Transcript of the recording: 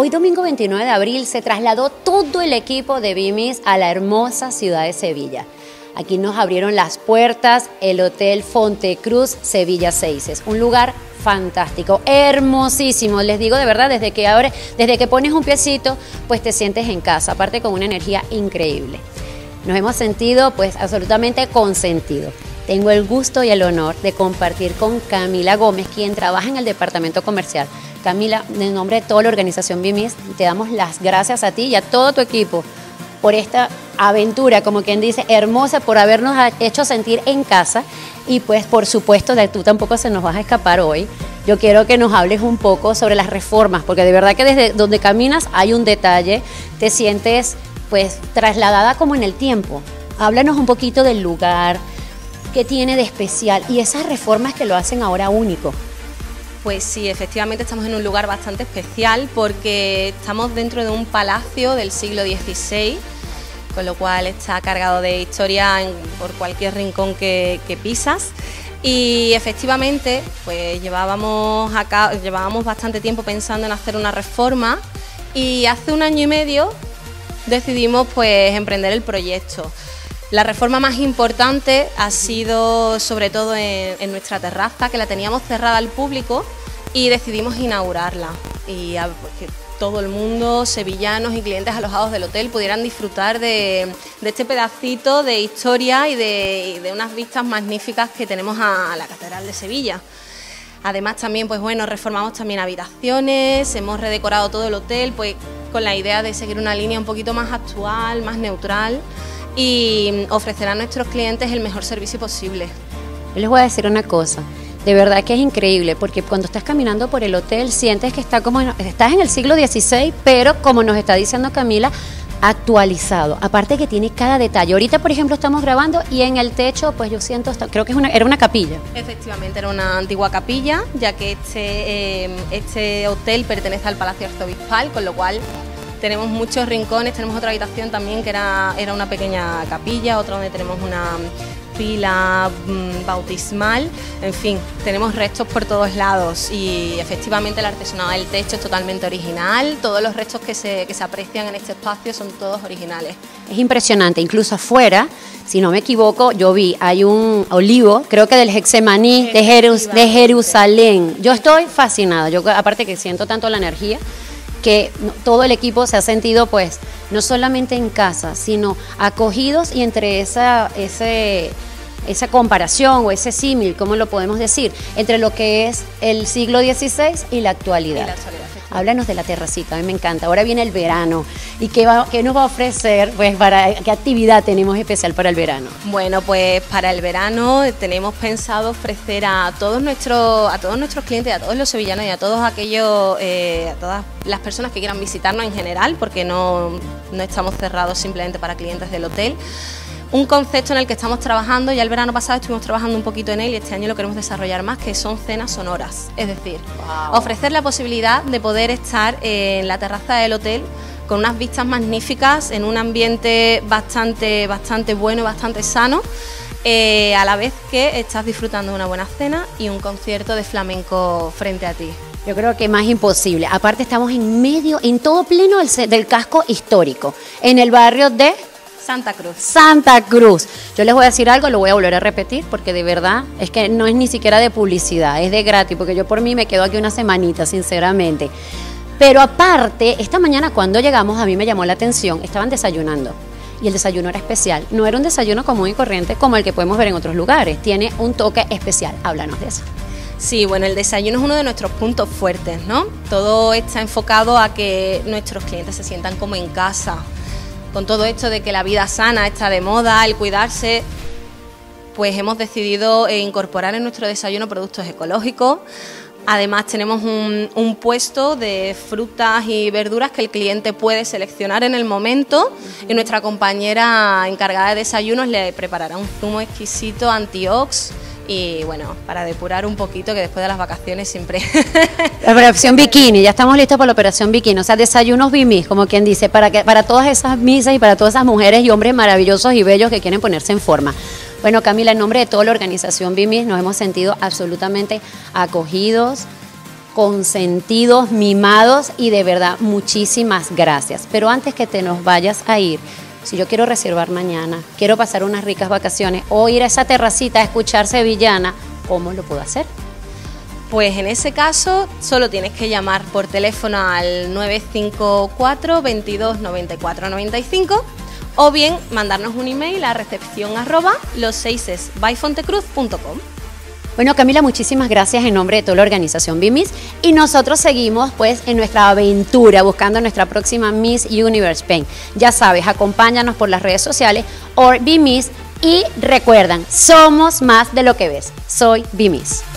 Hoy domingo 29 de abril se trasladó todo el equipo de Miss a la hermosa ciudad de Sevilla. Aquí nos abrieron las puertas el Hotel Fontecruz Sevilla Seises, un lugar fantástico, hermosísimo. Les digo de verdad, desde que pones un piecito, pues te sientes en casa, aparte con una energía increíble. Nos hemos sentido pues absolutamente consentidos. Tengo el gusto y el honor de compartir con Camila Gómez, quien trabaja en el departamento comercial. Camila, en nombre de toda la organización Miss, te damos las gracias a ti y a todo tu equipo por esta aventura, como quien dice, hermosa, por habernos hecho sentir en casa. Y pues por supuesto, tú tampoco se nos vas a escapar hoy. Yo quiero que nos hables un poco sobre las reformas, porque de verdad que desde donde caminas hay un detalle, te sientes pues trasladada como en el tiempo. Háblanos un poquito del lugar, qué tiene de especial y esas reformas que lo hacen ahora único. Pues sí, efectivamente estamos en un lugar bastante especial porque estamos dentro de un palacio del siglo XVI, con lo cual está cargado de historia por cualquier rincón que pisas. Y efectivamente, pues llevábamos bastante tiempo pensando en hacer una reforma y hace un año y medio decidimos pues emprender el proyecto. La reforma más importante ha sido sobre todo en nuestra terraza, que la teníamos cerrada al público y decidimos inaugurarla y pues, que todo el mundo, sevillanos y clientes alojados del hotel, pudieran disfrutar de este pedacito de historia y de unas vistas magníficas que tenemos a la Catedral de Sevilla. Además también, pues bueno, reformamos también habitaciones, hemos redecorado todo el hotel pues con la idea de seguir una línea un poquito más actual, más neutral, y ofrecer a nuestros clientes el mejor servicio posible. Yo les voy a decir una cosa, de verdad que es increíble, porque cuando estás caminando por el hotel sientes que estás en el siglo XVI, pero como nos está diciendo Camila, actualizado, aparte que tiene cada detalle. Ahorita, por ejemplo, estamos grabando y en el techo, pues yo siento, creo que era una capilla. Efectivamente, era una antigua capilla, ya que este hotel pertenece al Palacio Arzobispal, con lo cual tenemos muchos rincones, tenemos otra habitación también que era una pequeña capilla, otra donde tenemos una pila bautismal, en fin, tenemos restos por todos lados y efectivamente el artesanado del techo es totalmente original, todos los restos que se aprecian en este espacio son todos originales. Es impresionante, incluso afuera, si no me equivoco, yo vi, hay un olivo, creo que del Getsemaní, de Jerusalén. Yo estoy fascinada, yo aparte que siento tanto la energía, que todo el equipo se ha sentido pues no solamente en casa, sino acogidos y entre esa comparación o ese símil, ¿cómo lo podemos decir? Entre lo que es el siglo XVI y la actualidad. Háblanos de la terracita, a mí me encanta. Ahora viene el verano y qué nos va a ofrecer, pues qué actividad tenemos especial para el verano. Bueno, pues para el verano tenemos pensado ofrecer a todos nuestros clientes, a todos los sevillanos y a todas las personas que quieran visitarnos en general, porque no estamos cerrados simplemente para clientes del hotel. Un concepto en el que estamos trabajando, ya el verano pasado estuvimos trabajando un poquito en él y este año lo queremos desarrollar más, que son cenas sonoras. Es decir, wow, ofrecer la posibilidad de poder estar en la terraza del hotel con unas vistas magníficas, en un ambiente bastante bueno, bastante sano, a la vez que estás disfrutando de una buena cena y un concierto de flamenco frente a ti. Yo creo que más imposible. Aparte estamos en todo pleno del casco histórico, en el barrio de Santa Cruz. Santa Cruz. Yo les voy a decir algo, lo voy a volver a repetir porque de verdad es que no es ni siquiera de publicidad, es de gratis, porque yo por mí me quedo aquí una semanita, sinceramente. Pero aparte, esta mañana cuando llegamos a mí me llamó la atención, estaban desayunando y el desayuno era especial. No era un desayuno común y corriente como el que podemos ver en otros lugares, tiene un toque especial. Háblanos de eso. Sí, bueno, el desayuno es uno de nuestros puntos fuertes, ¿no? Todo está enfocado a que nuestros clientes se sientan como en casa. Con todo esto de que la vida sana está de moda, el cuidarse, pues hemos decidido incorporar en nuestro desayuno productos ecológicos. Además tenemos un puesto de frutas y verduras que el cliente puede seleccionar en el momento y nuestra compañera encargada de desayunos le preparará un zumo exquisito antiox. Y bueno, para depurar un poquito, que después de las vacaciones siempre... La operación bikini, ya estamos listos para la operación bikini, o sea, desayunos bimis, como quien dice, para todas esas misas y para todas esas mujeres y hombres maravillosos y bellos que quieren ponerse en forma. Bueno, Camila, en nombre de toda la organización Miss nos hemos sentido absolutamente acogidos, consentidos, mimados y de verdad muchísimas gracias. Pero antes que te nos vayas a ir, si yo quiero reservar mañana, quiero pasar unas ricas vacaciones o ir a esa terracita a escuchar sevillana, ¿cómo lo puedo hacer? Pues en ese caso solo tienes que llamar por teléfono al 954-2294-95 o bien mandarnos un email a recepcion@losseisesbyfontecruz.com. Bueno, Camila, muchísimas gracias en nombre de toda la organización BIMIS, y nosotros seguimos pues en nuestra aventura buscando nuestra próxima Miss Universe Pain. Ya sabes, acompáñanos por las redes sociales or BIMIS, y recuerdan, somos más de lo que ves. Soy BIMIS.